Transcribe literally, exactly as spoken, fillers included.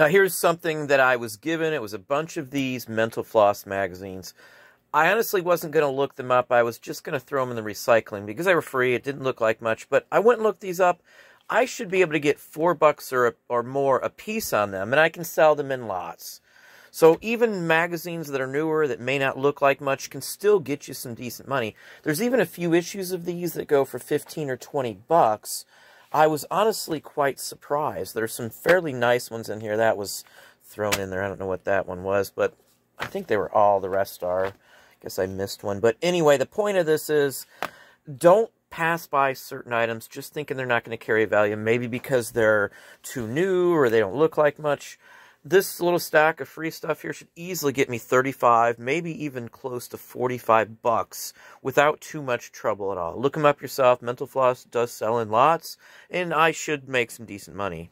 Now here's something that I was given. It was a bunch of these Mental Floss magazines. I honestly wasn't going to look them up. I was just going to throw them in the recycling because they were free. It didn't look like much, but I went and looked these up. I should be able to get four bucks or, or more a piece on them, and I can sell them in lots. So even magazines that are newer that may not look like much can still get you some decent money. There's even a few issues of these that go for fifteen or twenty bucks. I was honestly quite surprised. There's some fairly nice ones in here. That was thrown in there. I don't know what that one was, but I think they were all. The rest are. I guess I missed one. But anyway, the point of this is don't pass by certain items just thinking they're not going to carry value, maybe because they're too new or they don't look like much. This little stack of free stuff here should easily get me thirty-five, maybe even close to forty-five bucks without too much trouble at all. Look them up yourself. Mental Floss does sell in lots, and I should make some decent money.